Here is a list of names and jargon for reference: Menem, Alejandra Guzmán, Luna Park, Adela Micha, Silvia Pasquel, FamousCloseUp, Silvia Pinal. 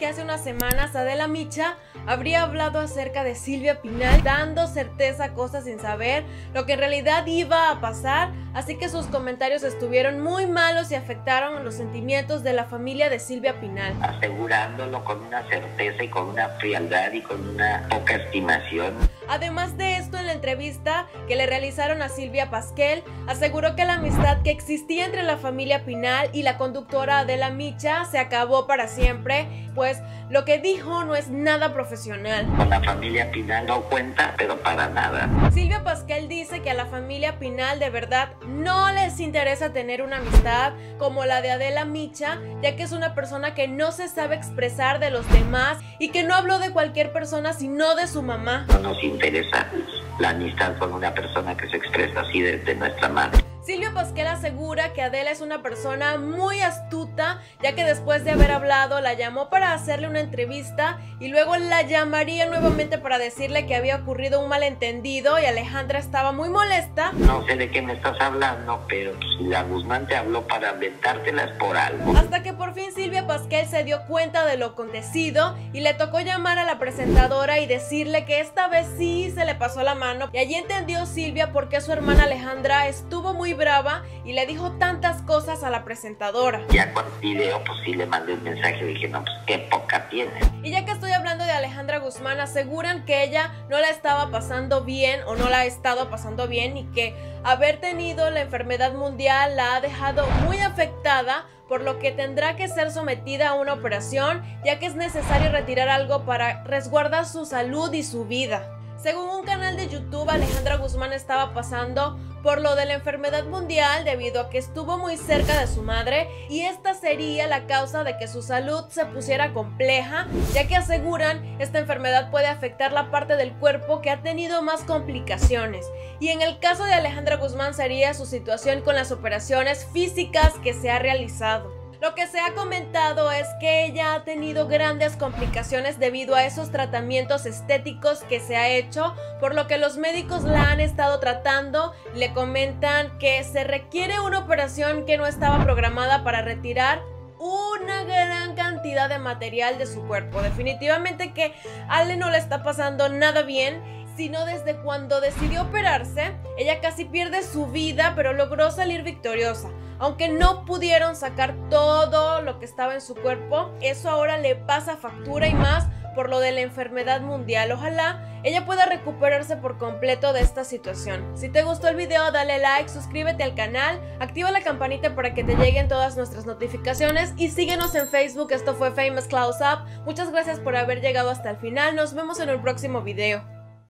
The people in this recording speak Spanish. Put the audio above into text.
que hace unas semanas Adela Micha habría hablado acerca de Silvia Pinal, dando certeza a cosas sin saber lo que en realidad iba a pasar, así que sus comentarios estuvieron muy malos y afectaron los sentimientos de la familia de Silvia Pinal. Asegurándolo con una certeza y con una frialdad y con una poca estimación. Además de esto, en la entrevista que le realizaron a Silvia Pasquel, aseguró que la amistad que existía entre la familia Pinal y la conductora Adela Micha se acabó para siempre, pues lo que dijo no es nada profesional. Con la familia Pinal no cuenta, pero para nada. Silvia Pasquel dice que a la familia Pinal de verdad no les interesa tener una amistad como la de Adela Micha, ya que es una persona que no se sabe expresar de los demás y que no habló de cualquier persona sino de su mamá. No nos interesa la amistad con una persona que se expresa así desde nuestra madre. Silvia Pasquel asegura que Adela es una persona muy astuta, ya que después de haber hablado la llamó para hacerle una entrevista y luego la llamaría nuevamente para decirle que había ocurrido un malentendido y Alejandra estaba muy molesta. No sé de qué me estás hablando, pero si la Guzmán te habló para aventártelas por algo. Hasta que por fin Silvia Pasquel se dio cuenta de lo acontecido y le tocó llamar a la presentadora y decirle que esta vez sí se le pasó la mano, y allí entendió Silvia por qué su hermana Alejandra estuvo muy brava y le dijo tantas cosas a la presentadora. Ya con el video pues sí le mandé un mensaje, dije no, pues qué poca tiene. Y ya que estoy hablando de Alejandra Guzmán, aseguran que ella no la estaba pasando bien o no la ha estado pasando bien y que haber tenido la enfermedad mundial la ha dejado muy afectada, por lo que tendrá que ser sometida a una operación, ya que es necesario retirar algo para resguardar su salud y su vida. Según un canal de YouTube, Alejandra Guzmán estaba pasando por lo de la enfermedad mundial debido a que estuvo muy cerca de su madre y esta sería la causa de que su salud se pusiera compleja, ya que aseguran esta enfermedad puede afectar la parte del cuerpo que ha tenido más complicaciones. Y en el caso de Alejandra Guzmán sería su situación con las operaciones físicas que se ha realizado. Lo que se ha comentado es que ella ha tenido grandes complicaciones debido a esos tratamientos estéticos que se ha hecho, por lo que los médicos la han estado tratando, le comentan que se requiere una operación que no estaba programada para retirar una gran cantidad de material de su cuerpo. Definitivamente que Ale no le está pasando nada bien, sino desde cuando decidió operarse, ella casi pierde su vida, pero logró salir victoriosa. Aunque no pudieron sacar todo lo que estaba en su cuerpo, eso ahora le pasa factura y más por lo de la enfermedad mundial. Ojalá ella pueda recuperarse por completo de esta situación. Si te gustó el video, dale like, suscríbete al canal, activa la campanita para que te lleguen todas nuestras notificaciones y síguenos en Facebook. Esto fue Famous Close Up. Muchas gracias por haber llegado hasta el final. Nos vemos en el próximo video.